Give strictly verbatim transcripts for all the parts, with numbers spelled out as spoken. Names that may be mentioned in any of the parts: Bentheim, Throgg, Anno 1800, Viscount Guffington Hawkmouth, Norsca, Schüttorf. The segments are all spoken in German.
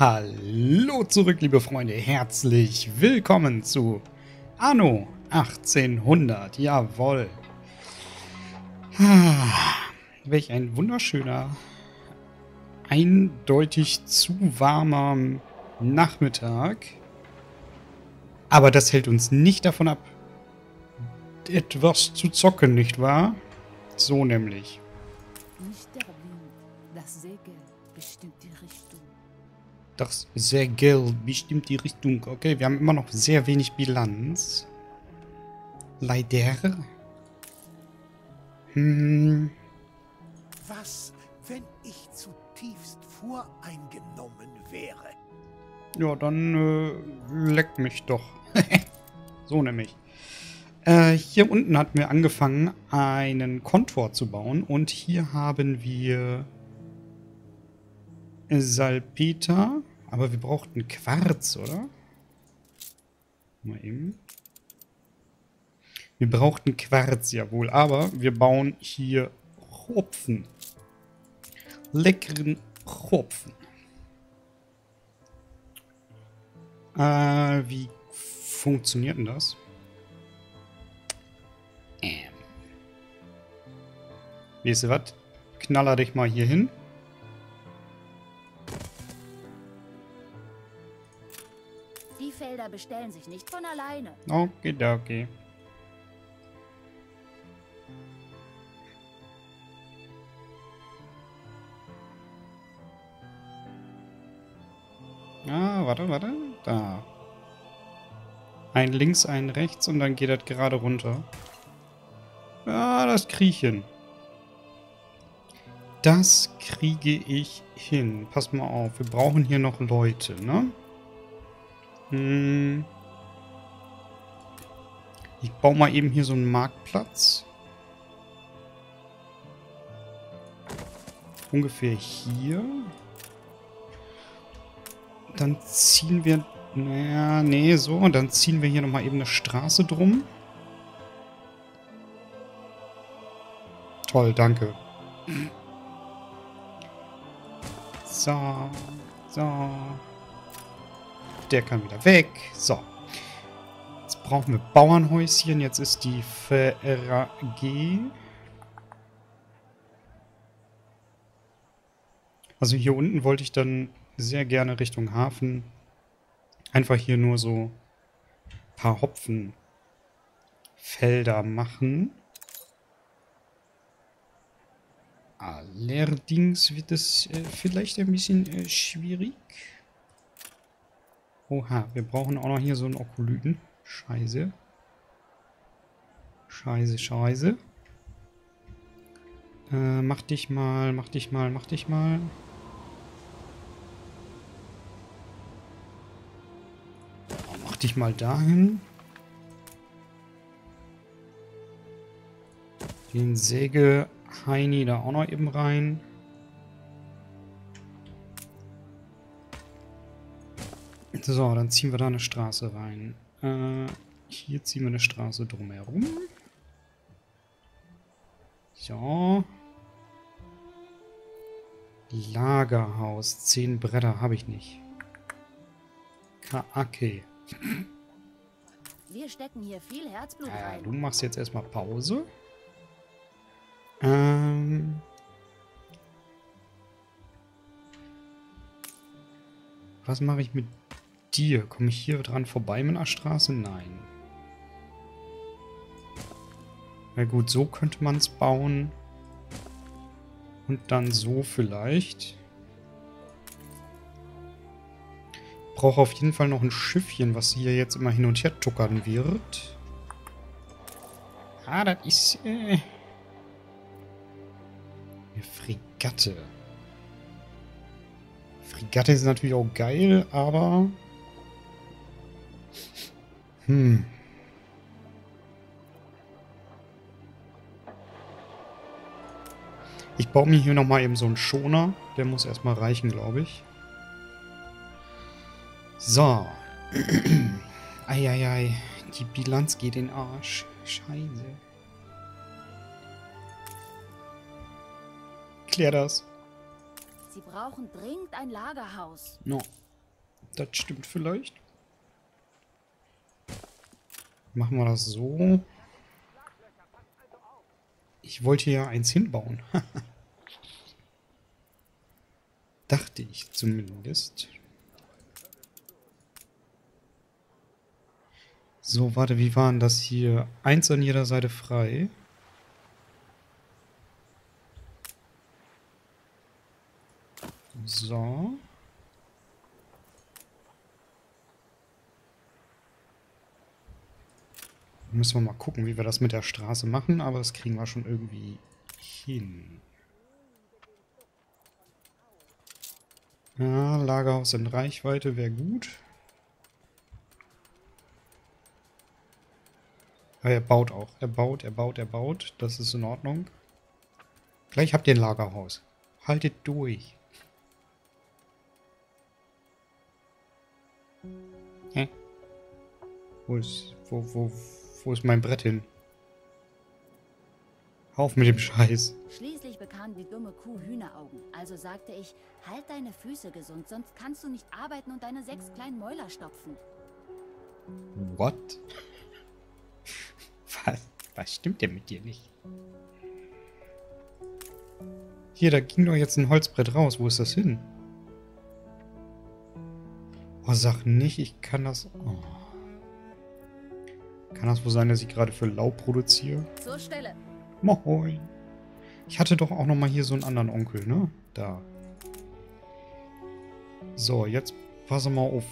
Hallo zurück, liebe Freunde, herzlich willkommen zu Anno achtzehnhundert, jawohl. Welch ein wunderschöner, eindeutig zu warmer Nachmittag. Aber das hält uns nicht davon ab, etwas zu zocken, nicht wahr? So nämlich. Nicht der Wind, das Segel bestimmt die Richtung. Das Segel bestimmt die Richtung. Okay, wir haben immer noch sehr wenig Bilanz. Leider. Hm. Was, wenn ich zutiefst voreingenommen wäre? Ja, dann äh, leck mich doch. So nämlich. Äh, hier unten hatten wir angefangen, einen Kontor zu bauen. Und hier haben wir Salpeter. Aber wir brauchten Quarz, oder? Mal eben. Wir brauchten Quarz, jawohl. Aber wir bauen hier Hopfen. Leckeren Hopfen. Äh, wie funktioniert denn das? Ähm. Weißt du was? Knaller dich mal hier hin. Die Felder bestellen sich nicht von alleine. Okay, okay. Ah, warte, warte. Da. Ein links, ein rechts und dann geht das gerade runter. Ah, das kriege ich hin. Das kriege ich hin. Pass mal auf, wir brauchen hier noch Leute, ne? Ich baue mal eben hier so einen Marktplatz. Ungefähr hier. Dann ziehen wir... Naja, nee, so. Und dann ziehen wir hier nochmal eben eine Straße drum. Toll, danke. So. So. Der kann wieder weg. So. Jetzt brauchen wir Bauernhäuschen. Jetzt ist die F R G. Also hier unten wollte ich dann sehr gerne Richtung Hafen. Einfach hier nur so ein paar Hopfenfelder machen. Allerdings wird es äh, vielleicht ein bisschen äh, schwierig. Oha, wir brauchen auch noch hier so einen Okolyten. Scheiße. Scheiße, scheiße. Äh, mach dich mal, mach dich mal, mach dich mal. Mach dich mal dahin. Den Sägeheini da auch noch eben rein. So, dann ziehen wir da eine Straße rein. Äh, hier ziehen wir eine Straße drumherum. So. Lagerhaus. Zehn Bretter habe ich nicht. Kaake. Wir stecken hier viel Herzblut rein. Äh, du machst jetzt erstmal Pause. Ähm. Was mache ich mit dir? Komme ich hier dran vorbei mit einer Straße? Nein. Na gut, so könnte man es bauen. Und dann so vielleicht. Ich brauche auf jeden Fall noch ein Schiffchen, was hier jetzt immer hin und her tuckern wird. Ah, das ist... Äh, eine Fregatte. Fregatte ist natürlich auch geil, aber... Hm. Ich baue mir hier nochmal eben so einen Schoner. Der muss erstmal reichen, glaube ich. So. Eieiei. Die Bilanz geht in den Arsch. Scheiße. Klär das. Sie brauchen dringend ein Lagerhaus. No. Das stimmt vielleicht. Machen wir das so. Ich wollte hier eins hinbauen. Dachte ich zumindest. So, warte, wie war denn das hier? Eins an jeder Seite frei. So. Müssen wir mal gucken, wie wir das mit der Straße machen, aber das kriegen wir schon irgendwie hin. Ja, Lagerhaus in Reichweite wäre gut. Aber er baut auch. Er baut, er baut, er baut. Das ist in Ordnung. Gleich habt ihr ein Lagerhaus. Haltet durch. Hä? Wo ist... Wo, wo... Wo ist mein Brett hin? Auf mit dem Scheiß. Schließlich bekam die dumme Kuh Hühneraugen. Also sagte ich, halt deine Füße gesund, sonst kannst du nicht arbeiten und deine sechs kleinen Mäuler stopfen. What? Was? Was stimmt denn mit dir nicht? Hier, da ging doch jetzt ein Holzbrett raus. Wo ist das hin? Oh, sag nicht, ich kann das... Oh. Kann das wohl sein, dass ich gerade für Laub produziere? Zur Stelle. Moin. Ich hatte doch auch noch mal hier so einen anderen Onkel, ne? Da. So, jetzt pass mal auf.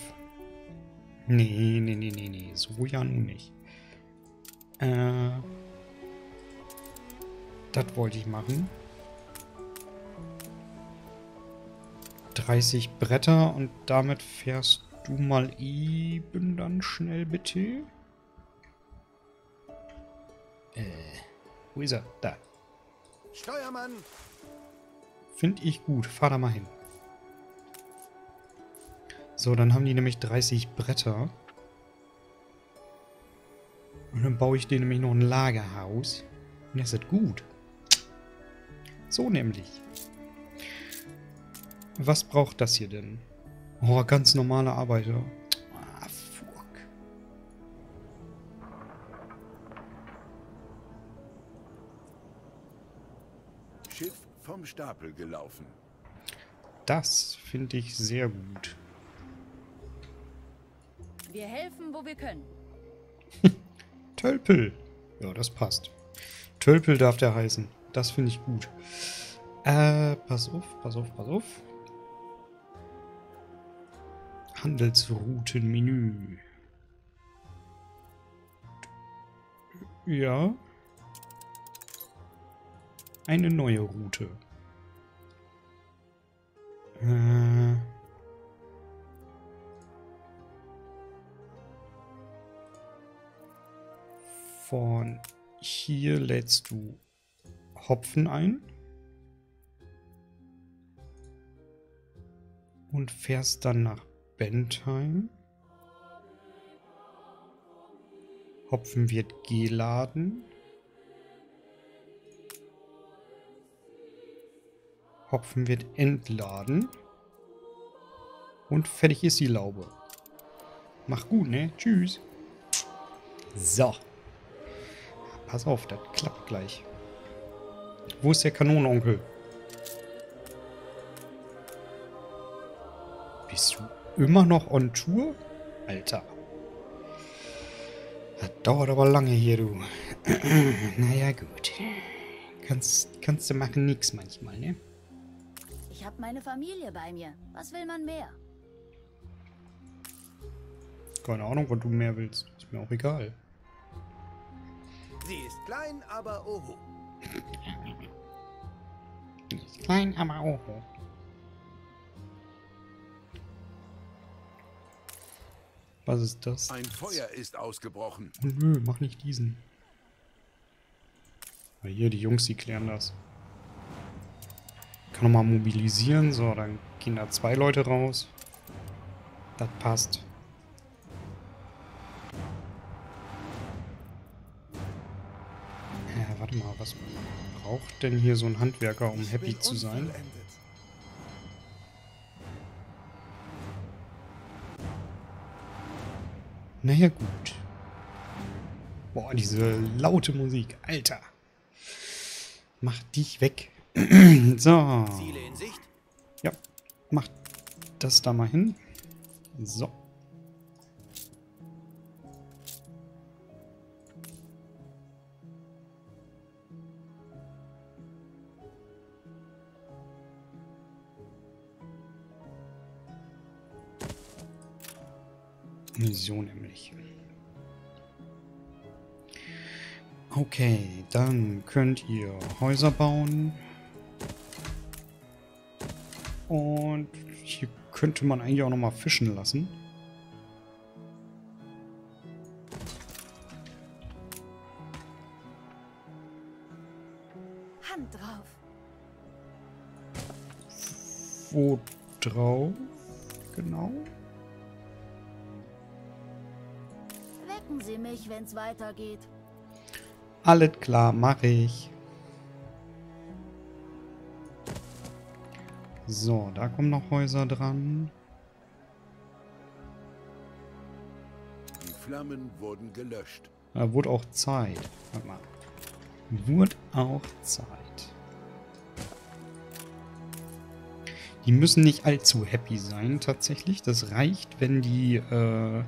Nee, nee, nee, nee, nee. So ja nun nicht. Äh. Das wollte ich machen. dreißig Bretter und damit fährst du mal eben dann schnell bitte. Äh, wo ist er? Da. Steuermann! Finde ich gut. Fahr da mal hin. So, dann haben die nämlich dreißig Bretter. Und dann baue ich denen nämlich noch ein Lagerhaus. Und das ist gut. So nämlich. Was braucht das hier denn? Oh, ganz normale Arbeiter. Vom Stapel gelaufen. Das finde ich sehr gut. Wir helfen, wo wir können. Tölpel. Ja, das passt. Tölpel darf der heißen. Das finde ich gut. Äh, pass auf, pass auf, pass auf. Handelsroutenmenü. Ja. Eine neue Route. Äh. Von hier lädst du Hopfen ein. Und fährst dann nach Bentheim. Hopfen wird geladen. Hopfen wird entladen. Und fertig ist die Laube. Mach gut, ne? Tschüss. So. Pass auf, das klappt gleich. Wo ist der Kanonenonkel? Bist du immer noch on Tour? Alter. Das dauert aber lange hier, du. Naja, gut. Kannst, kannst du machen nix manchmal, ne? Ich habe meine Familie bei mir. Was will man mehr? Keine Ahnung, was du mehr willst. Ist mir auch egal. Sie ist klein, aber oho. Sie ist klein, aber oho. Was ist das? Ein Feuer ist ausgebrochen. Oh, nö, mach nicht diesen. Aber hier, die Jungs, die klären das. Kann nochmal mobilisieren. So, dann gehen da zwei Leute raus. Das passt. Ja, warte mal, was braucht denn hier so ein Handwerker, um happy zu sein? Naja, gut. Boah, diese laute Musik. Alter. Mach dich weg. So. Ziele in Sicht? Ja. Mach das da mal hin. So. So nämlich. Okay, dann könnt ihr Häuser bauen. Und hier könnte man eigentlich auch nochmal fischen lassen. Hand drauf. Wo drauf? Genau. Wecken Sie mich, wenn's weitergeht. Alles klar, mache ich. So, da kommen noch Häuser dran. Die Flammen wurden gelöscht. Da wurde auch Zeit. Warte mal. Wurde auch Zeit. Die müssen nicht allzu happy sein, tatsächlich. Das reicht, wenn die, äh,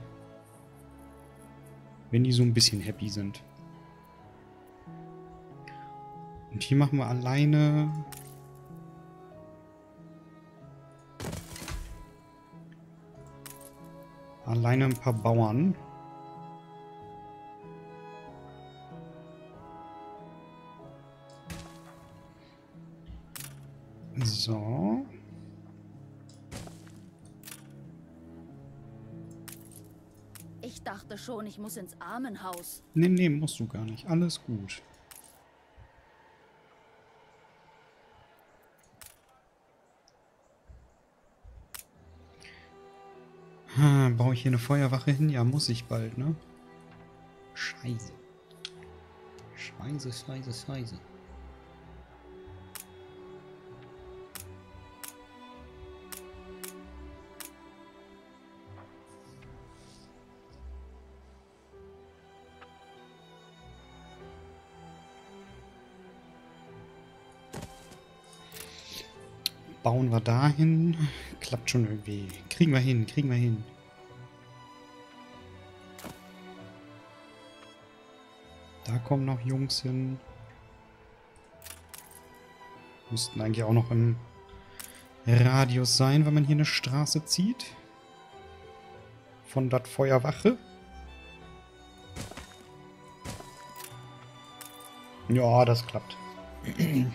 wenn die so ein bisschen happy sind. Und hier machen wir alleine... Alleine ein paar Bauern. So. Ich dachte schon, ich muss ins Armenhaus. Nee, nee, musst du gar nicht. Alles gut. Brauche ich hier eine Feuerwache hin? Ja, muss ich bald, ne? Scheiße. Scheiße, scheiße, scheiße. Bauen wir dahin. Klappt schon irgendwie. Kriegen wir hin, kriegen wir hin. Da kommen noch Jungs hin. Müssten eigentlich auch noch im Radius sein, wenn man hier eine Straße zieht. Von der Feuerwache. Ja, das klappt.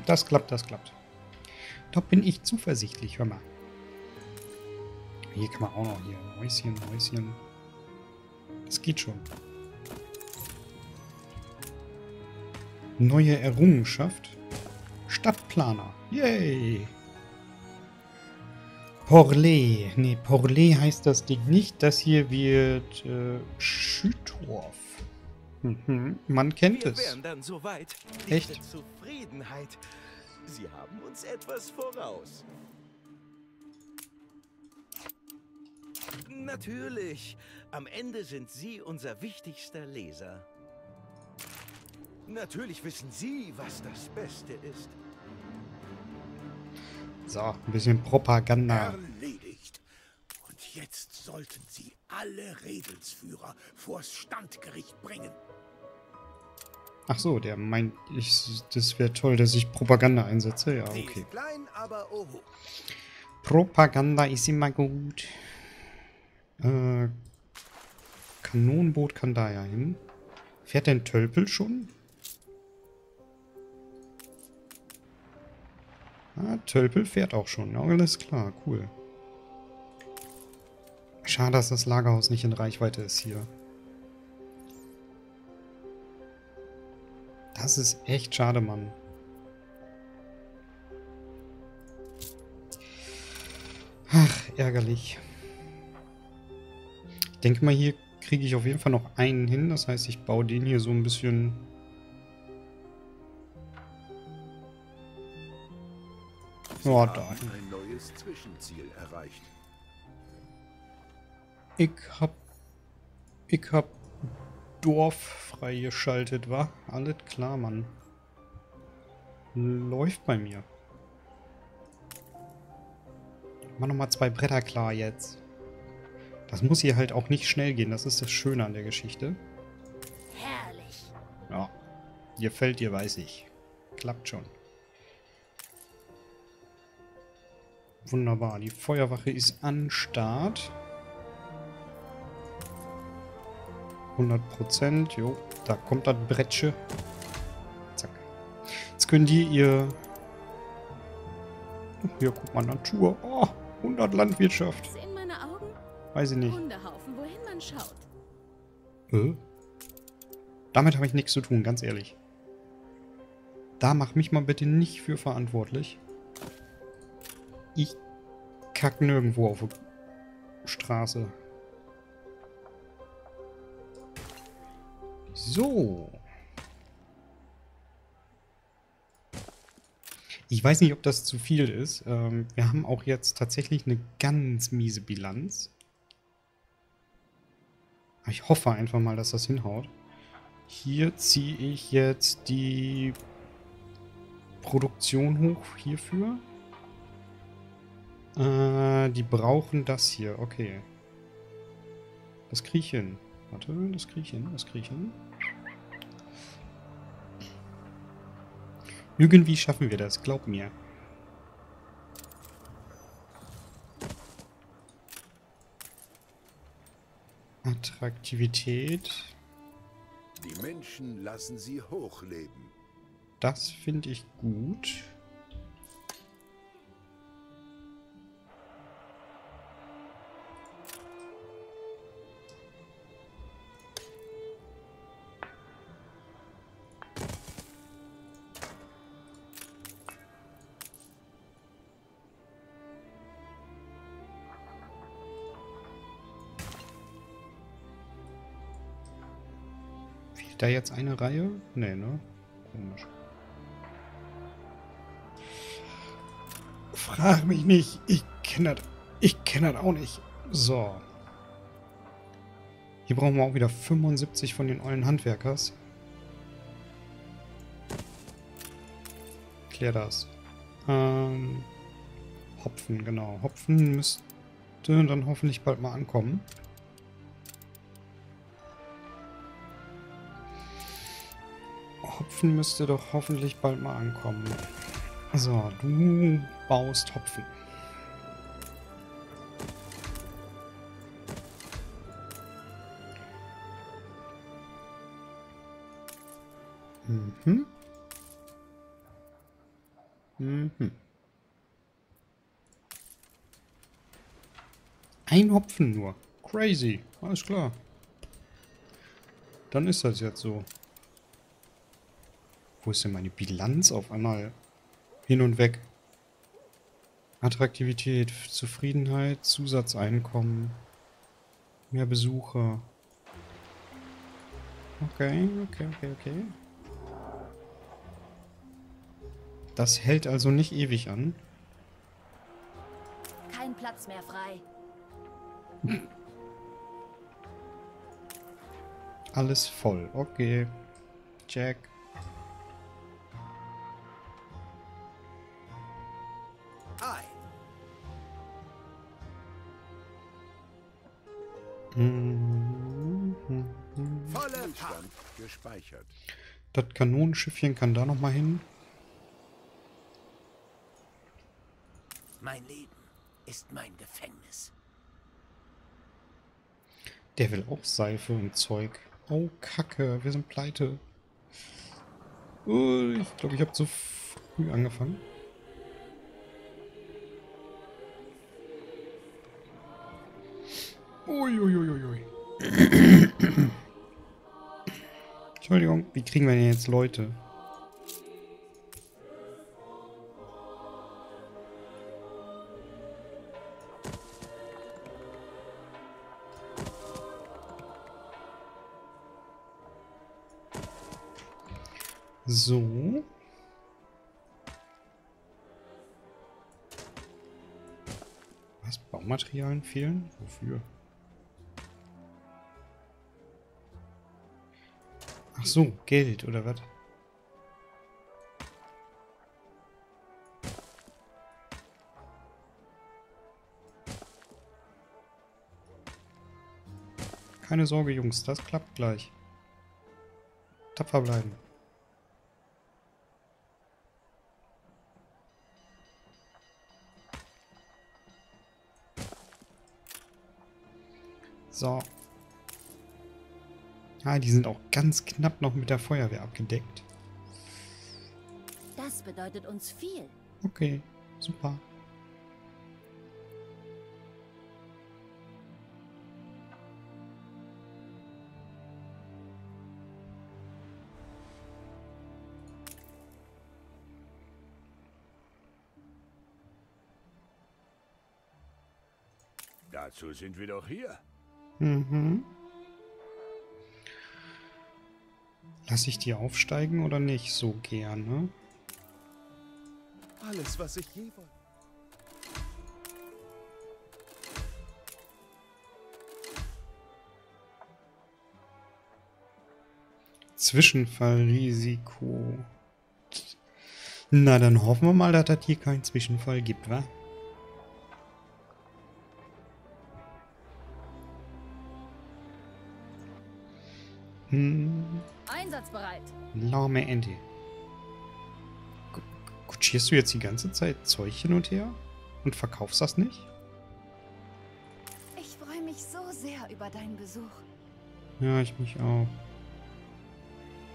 Das klappt, das klappt. Da bin ich zuversichtlich, hör mal. Hier kann man auch noch hier. Häuschen, Häuschen. Das geht schon. Neue Errungenschaft. Stadtplaner. Yay! Porlé. Ne, Porlé heißt das Ding nicht. Das hier wird äh, Schüttorf. Mhm. Man kennt es. Wir wären dann soweit. Echt? Zufriedenheit. Sie haben uns etwas voraus. Natürlich. Am Ende sind Sie unser wichtigster Leser. Natürlich wissen Sie, was das Beste ist. So, ein bisschen Propaganda. Erledigt. Und jetzt sollten Sie alle Redelsführer vors Standgericht bringen. Ach so, der meint, ich, das wäre toll, dass ich Propaganda einsetze. Ja, okay. Klein, aber oho. Propaganda ist immer gut. Äh, Kanonenboot kann da ja hin. Fährt denn Tölpel schon? Ah, Tölpel fährt auch schon. Ja, alles klar, cool. Schade, dass das Lagerhaus nicht in Reichweite ist hier. Das ist echt schade, Mann. Ach, ärgerlich. Ich denke mal, hier kriege ich auf jeden Fall noch einen hin. Das heißt, ich baue den hier so ein bisschen... Oh, da. Ein neues Zwischenziel erreicht. Ich hab... Pickup Dorf freigeschaltet war. Alles klar, Mann. Läuft bei mir. Mach nochmal zwei Bretter klar jetzt. Das muss hier halt auch nicht schnell gehen. Das ist das Schöne an der Geschichte. Herrlich. Ja. Gefällt dir, weiß ich. Klappt schon. Wunderbar. Die Feuerwache ist an Start. hundert Prozent. Jo, da kommt das Brettchen. Zack. Jetzt können die ihr... Oh, hier, guck mal, Natur. Oh, hundert Landwirtschaft. Sehen meine Augen? Weiß ich nicht. Hundehaufen, wohin man schaut. Äh? Damit habe ich nichts zu tun, ganz ehrlich. Da mach mich mal bitte nicht für verantwortlich. Ich kack nirgendwo auf der Straße. So. Ich weiß nicht, ob das zu viel ist. Ähm, wir haben auch jetzt tatsächlich eine ganz miese Bilanz. Ich hoffe einfach mal, dass das hinhaut. Hier ziehe ich jetzt die Produktion hoch hierfür. Äh, die brauchen das hier. Okay. Das kriege ich hin. Warte, das kriege ich hin, das kriege ich hin. Irgendwie schaffen wir das, glaub mir. Attraktivität. Die Menschen lassen sie hochleben. Das finde ich gut. Da jetzt eine Reihe? Nee, ne? Komisch. Frag mich nicht. Ich kenne das. Ich kenne das auch nicht. So. Hier brauchen wir auch wieder fünfundsiebzig von den ollen Handwerkers. Klär das. Ähm, Hopfen, genau. Hopfen müsste dann hoffentlich bald mal ankommen. Hopfen müsste doch hoffentlich bald mal ankommen. So, du baust Hopfen. Mhm. Mhm. Ein Hopfen nur. Crazy. Alles klar. Dann ist das jetzt so. Wo ist denn meine Bilanz auf einmal hin und weg? Attraktivität, Zufriedenheit, Zusatzeinkommen, mehr Besucher. Okay, okay, okay, okay. Das hält also nicht ewig an. Kein Platz mehr frei. Alles voll, okay. Check. Gespeichert. Das Kanonenschiffchen kann da noch mal hin. Mein Leben ist mein Gefängnis. Der will auch Seife und Zeug. Oh, Kacke, wir sind pleite. Uh, ich glaube, ich habe zu früh angefangen. Uiuiuiui. Entschuldigung, wie kriegen wir denn jetzt Leute? So. Was? Baumaterialien fehlen? Wofür? Ach so, Geld, oder was? Keine Sorge, Jungs, das klappt gleich. Tapfer bleiben. So. Ah, die sind auch ganz knapp noch mit der Feuerwehr abgedeckt. Das bedeutet uns viel. Okay, super. Dazu sind wir doch hier. Mhm. Lass ich die aufsteigen oder nicht so gerne? Alles, was ich je wollte. Zwischenfallrisiko. Na, dann hoffen wir mal, dass das hier keinen Zwischenfall gibt, wa? Hm. Einsatzbereit. Lahme Ente. Kutschierst du jetzt die ganze Zeit Zeug hin und her und verkaufst das nicht? Ich freue mich so sehr über deinen Besuch. Ja, ich mich auch.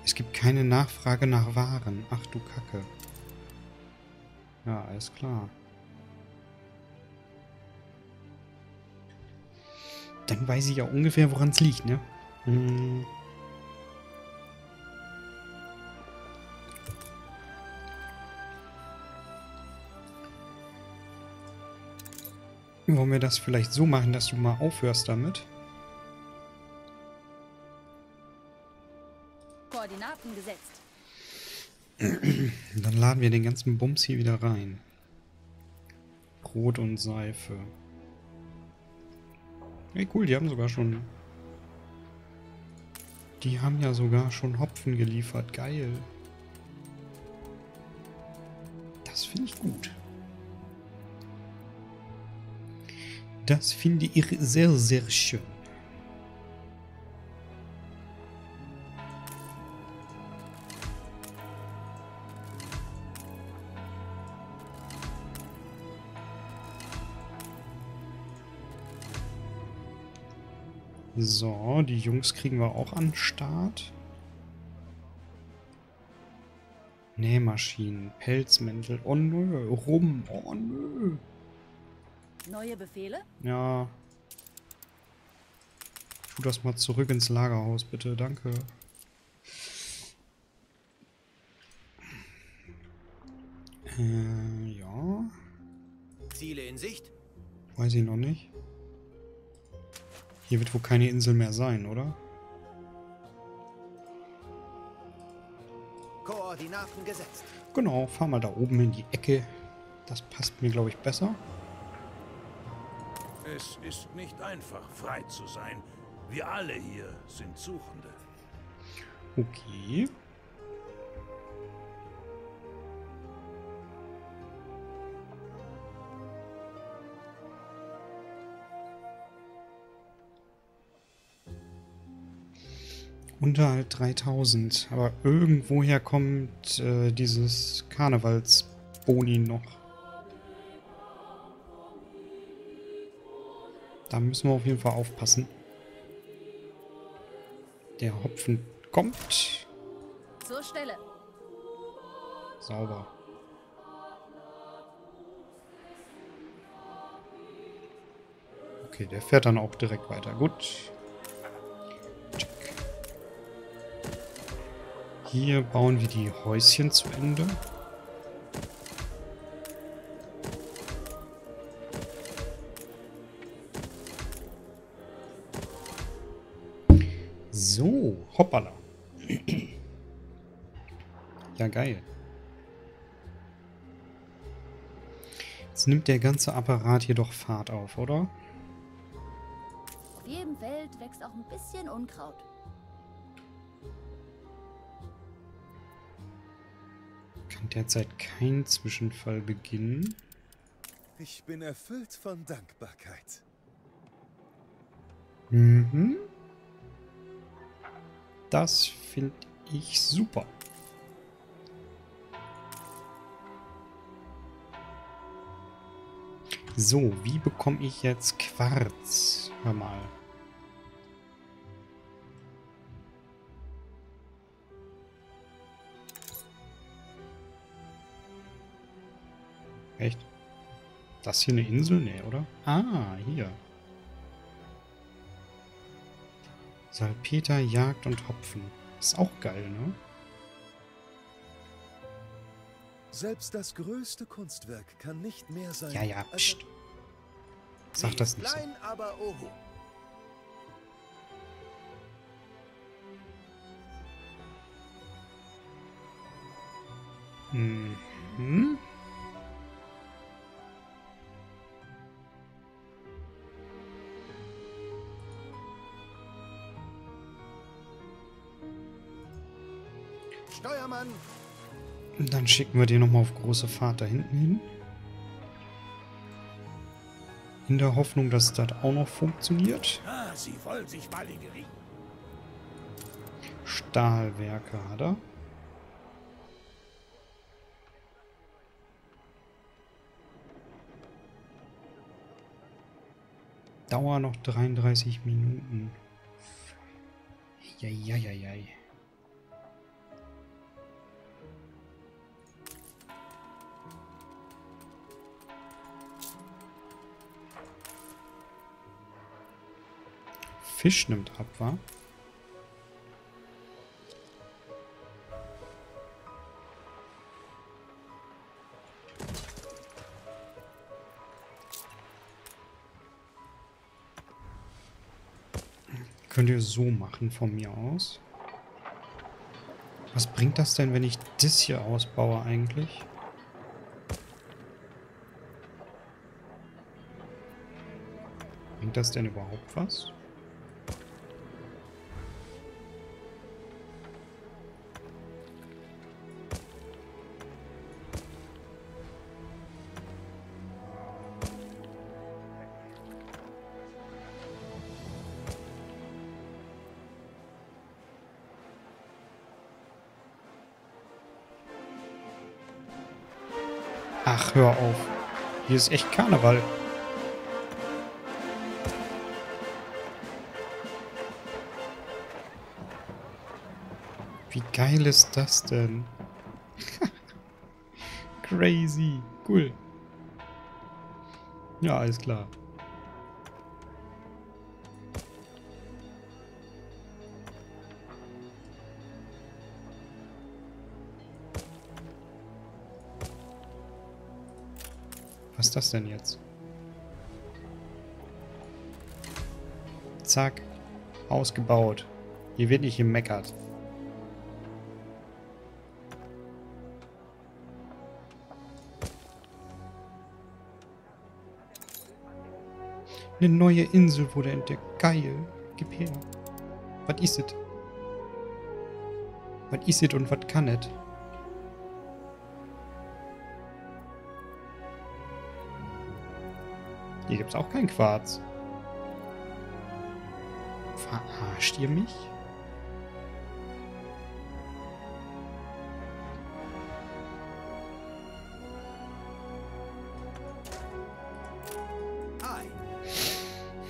Es gibt keine Nachfrage nach Waren. Ach du Kacke. Ja, alles klar. Dann weiß ich ja ungefähr, woran es liegt, ne? Hm. Wollen wir das vielleicht so machen, dass du mal aufhörst damit? Koordinaten gesetzt. Dann laden wir den ganzen Bums hier wieder rein. Brot und Seife. Ey, cool, die haben sogar schon... Die haben ja sogar schon Hopfen geliefert. Geil. Das finde ich gut. Das finde ich sehr, sehr schön. So, die Jungs kriegen wir auch an den Start. Nähmaschinen, Pelzmäntel. Oh nö, rum. Oh nö. Neue Befehle? Ja. Tu das mal zurück ins Lagerhaus, bitte. Danke. Äh, ja. Ziele in Sicht? Weiß ich noch nicht. Hier wird wohl keine Insel mehr sein, oder? Koordinaten gesetzt. Genau, fahr mal da oben in die Ecke. Das passt mir, glaube ich, besser. Es ist nicht einfach, frei zu sein. Wir alle hier sind Suchende. Okay. Unterhalb dreitausend. Aber irgendwoher kommt äh, dieses Karnevalsboni noch. Da müssen wir auf jeden Fall aufpassen. Der Hopfen kommt. Zur Stelle. Sauber. Okay, der fährt dann auch direkt weiter. Gut. Check. Hier bauen wir die Häuschen zu Ende. So, hoppala. Ja, geil. Jetzt nimmt der ganze Apparat hier doch Fahrt auf, oder? Auf jedem Feld wächst auch ein bisschen Unkraut. kann derzeit kein Zwischenfall beginnen. Ich bin erfüllt von Dankbarkeit. Mhm. Das finde ich super. So, wie bekomme ich jetzt Quarz? Hör mal. Echt? Das hier eine Insel? Nee, oder? Ah, hier. Salpeter, Jagd und Hopfen. Ist auch geil, ne? Selbst das größte Kunstwerk kann nicht mehr sein. Ja, ja, pst. Sag das nicht so. Klein, aber oho. Mhm. Steuermann! Dann schicken wir den nochmal auf große Fahrt da hinten hin. In der Hoffnung, dass das auch noch funktioniert. Ah, sie wollen sich mal in Gericht. Stahlwerke hat er. Dauer noch dreiunddreißig Minuten. Jajajajaj. Fisch nimmt ab, wa? Könnt ihr so machen von mir aus. Was bringt das denn, wenn ich das hier ausbaue eigentlich? Bringt das denn überhaupt was? Ach, hör auf. Hier ist echt Karneval. Wie geil ist das denn? Crazy. Cool. Ja, alles klar. Was ist das denn jetzt? Zack. Ausgebaut. Hier wird nicht gemeckert. Eine neue Insel wurde entdeckt. Geil. Gib her. Was ist es? Was ist es und was kann es? Hier gibt es auch kein Quarz. Verarscht ihr mich?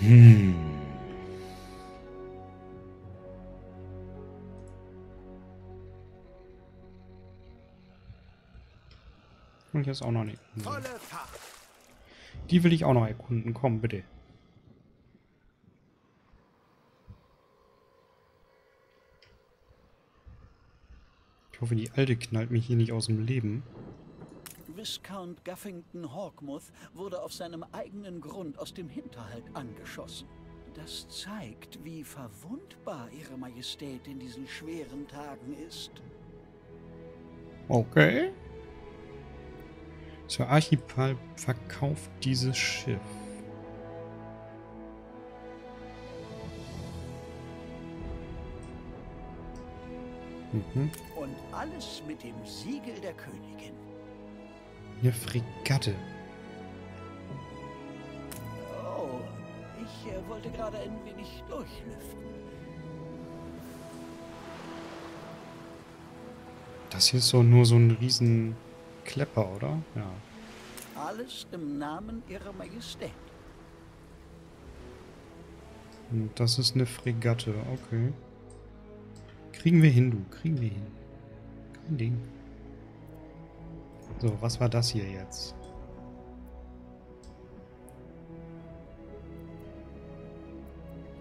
Hm. Und hier ist auch noch nicht. Die will ich auch noch erkunden. Komm, bitte. Ich hoffe, die Alte knallt mich hier nicht aus dem Leben. Viscount Guffington Hawkmouth wurde auf seinem eigenen Grund aus dem Hinterhalt angeschossen. Das zeigt, wie verwundbar Ihre Majestät in diesen schweren Tagen ist. Okay. Zur Archipel verkauft dieses Schiff. Mhm. Und alles mit dem Siegel der Königin. Eine Fregatte. Oh, ich äh, wollte gerade ein wenig durchlüften. Das hier ist so nur so ein riesen Klepper, oder? Ja. Alles im Namen ihrer Majestät. Und das ist eine Fregatte, okay. Kriegen wir hin, du. Kriegen wir hin. Kein Ding. So, was war das hier jetzt?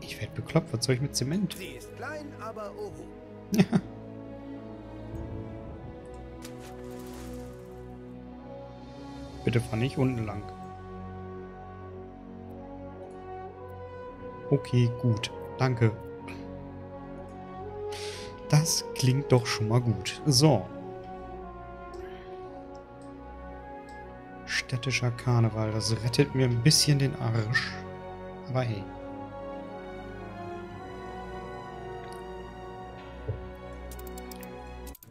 Ich werde bekloppt. Was soll ich mit Zement? Sie ist klein, aber oho. Ja. Bitte fahr nicht unten lang. Okay, gut. Danke. Das klingt doch schon mal gut. So. Städtischer Karneval. Das rettet mir ein bisschen den Arsch. Aber hey.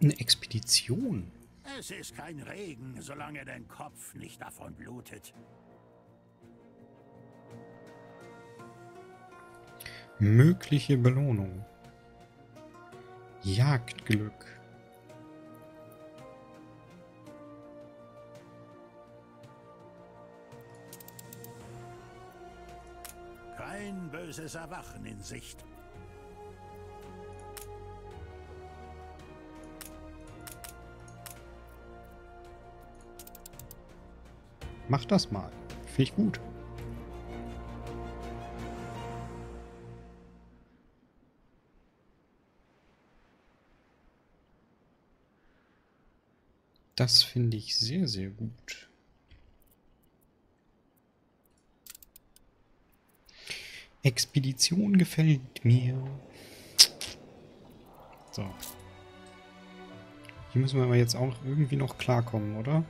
Eine Expedition. Es ist kein Regen, solange dein Kopf nicht davon blutet. Mögliche Belohnung. Jagdglück. Kein böses Erwachen in Sicht. Mach das mal. Finde ich gut. Das finde ich sehr, sehr gut. Expedition gefällt mir. So. Hier müssen wir aber jetzt auch irgendwie noch klarkommen, oder?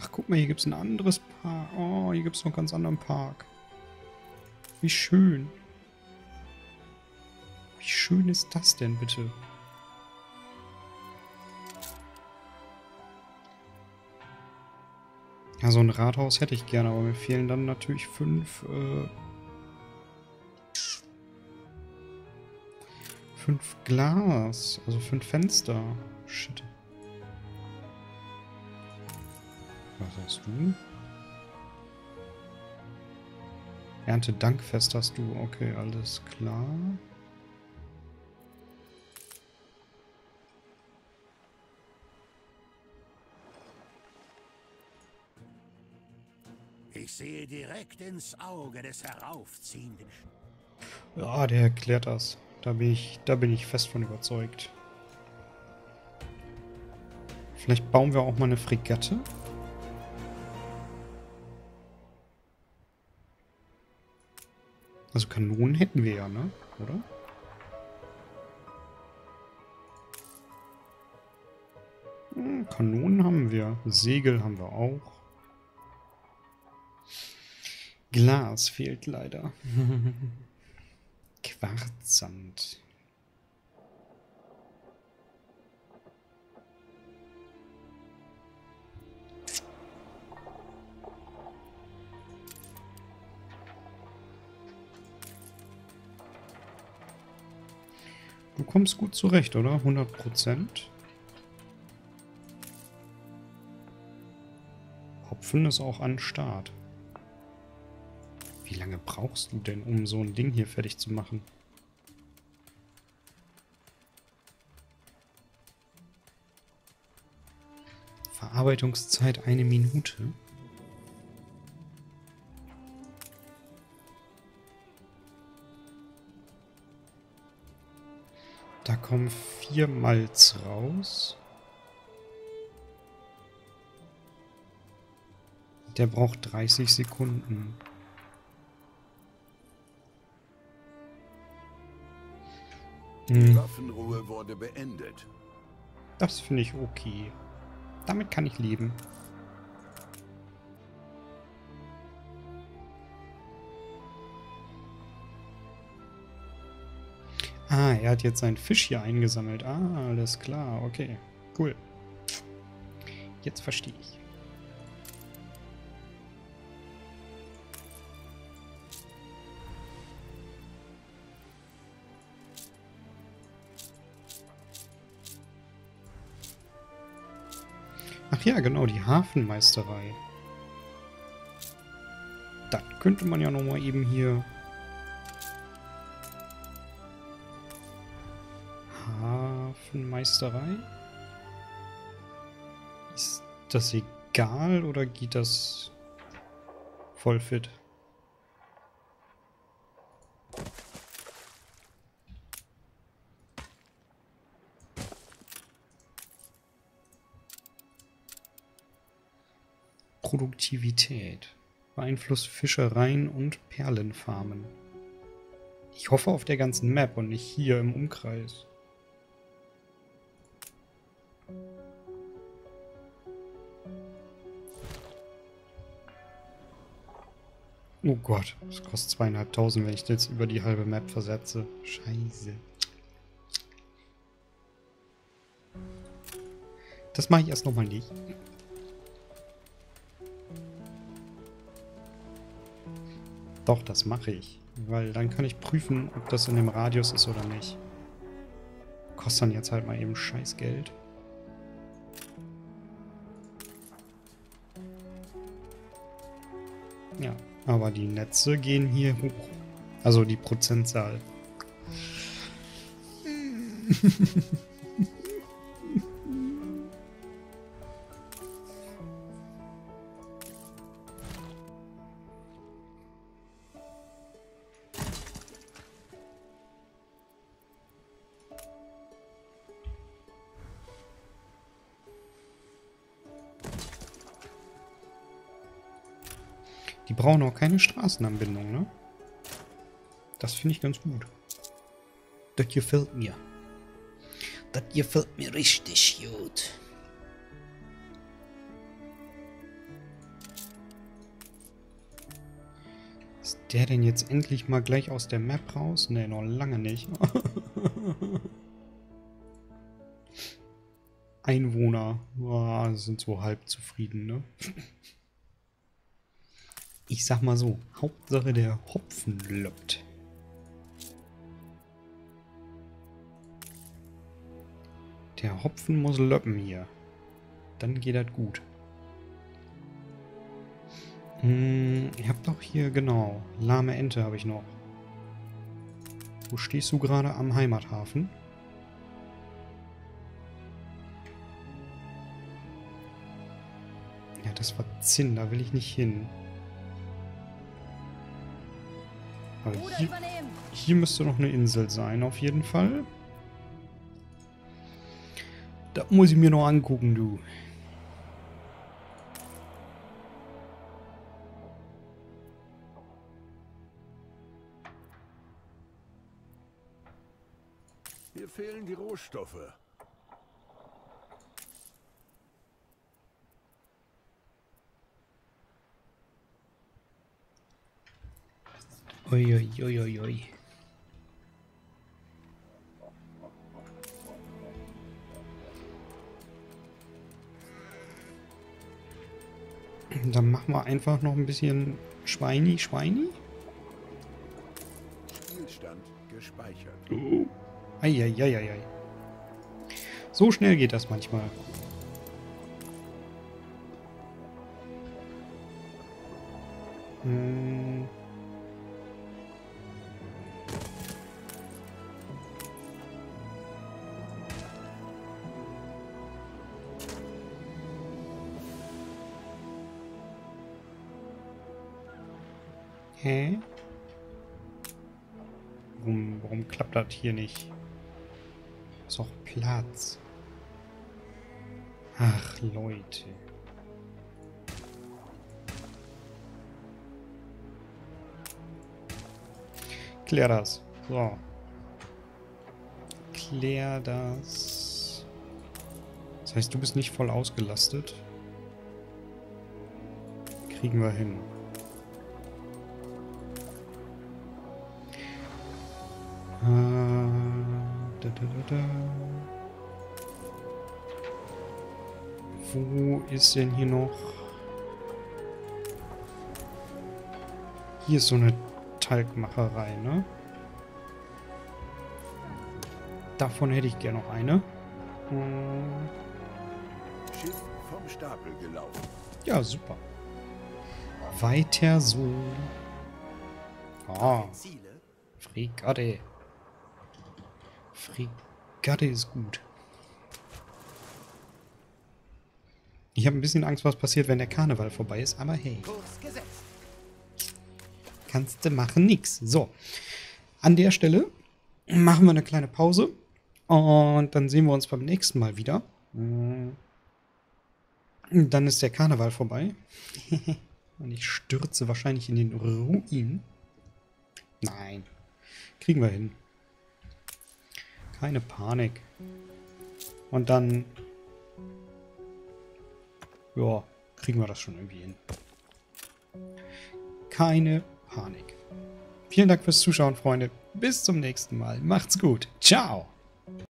Ach, guck mal, hier gibt es ein anderes Park. Oh, hier gibt es noch einen ganz anderen Park. Wie schön. Wie schön ist das denn bitte? Ja, so ein Rathaus hätte ich gerne, aber mir fehlen dann natürlich fünf, äh, fünf Glas, also fünf Fenster. Shit. Was hast du? Erntedankfest hast du. Okay, alles klar. Ich sehe direkt ins Auge des Heraufziehenden. Ja, der erklärt das. Da bin ich, da bin ich fest von überzeugt. Vielleicht bauen wir auch mal eine Fregatte. Also Kanonen hätten wir ja, ne? Oder? Hm, Kanonen haben wir. Segel haben wir auch. Glas fehlt leider. Quarzsand. Du kommst gut zurecht, oder? hundert Prozent. Hopfen ist auch an Start. Wie lange brauchst du denn, um so ein Ding hier fertig zu machen? Verarbeitungszeit eine Minute. Da kommen vier Malz raus. Der braucht dreißig Sekunden. Die Waffenruhe wurde beendet. Das finde ich okay. Damit kann ich leben. Ah, er hat jetzt seinen Fisch hier eingesammelt. Ah, alles klar. Okay, cool. Jetzt verstehe ich. Ach ja, genau, die Hafenmeisterei. Das könnte man ja nochmal eben hier... Hafenmeisterei? Ist das egal oder geht das voll fit? Produktivität beeinflusst Fischereien und Perlenfarmen. Ich hoffe auf der ganzen Map und nicht hier im Umkreis. Oh Gott, das kostet zweieinhalbtausend, wenn ich das jetzt über die halbe Map versetze. Scheiße. Das mache ich erst nochmal nicht. Doch, das mache ich. Weil dann kann ich prüfen, ob das in dem Radius ist oder nicht. Kostet dann jetzt halt mal eben Scheißgeld. Ja, aber die Netze gehen hier hoch. Also die Prozentzahl. Die brauchen auch keine Straßenanbindung, ne? Das finde ich ganz gut. Das gefällt mir. Das gefällt mir richtig gut. Ist der denn jetzt endlich mal gleich aus der Map raus? Ne, noch lange nicht. Einwohner. Boah, sind so halb zufrieden, ne? Ich sag mal so, Hauptsache der Hopfen löppt. Der Hopfen muss löppen hier. Dann geht das gut. Hm, ich hab doch hier, genau, lahme Ente habe ich noch. Wo stehst du gerade am Heimathafen? Ja, das war Zinn, da will ich nicht hin. Hier, hier müsste noch eine Insel sein, auf jeden Fall. Da muss ich mir noch angucken, du. Hier fehlen die Rohstoffe. Uiuiuiui. Ui, ui, ui. Dann machen wir einfach noch ein bisschen Schweini, Schweini. Spielstand gespeichert. Oh. Eieieiei. So schnell geht das manchmal. Hm. Hä? Warum, warum klappt das hier nicht? Ist doch Platz. Ach, Leute. Klär das. So. Klär das. Das heißt, du bist nicht voll ausgelastet. Kriegen wir hin. Uh... Wo ist denn hier noch? Hier ist so eine Talgmacherei, ne? Davon hätte ich gerne noch eine. Hm. Schiff vom Stapel gelaufen. Ja, super. Weiter so. Ah. Fregatte. Fregatte ist gut. Ich habe ein bisschen Angst, was passiert, wenn der Karneval vorbei ist, aber hey. Kannst du machen, nix. So. An der Stelle machen wir eine kleine Pause. Und dann sehen wir uns beim nächsten Mal wieder. Dann ist der Karneval vorbei. Und ich stürze wahrscheinlich in den Ruin. Nein. Kriegen wir hin. Keine Panik. Und dann... ja, kriegen wir das schon irgendwie hin. Keine Panik. Vielen Dank fürs Zuschauen, Freunde. Bis zum nächsten Mal. Macht's gut. Ciao.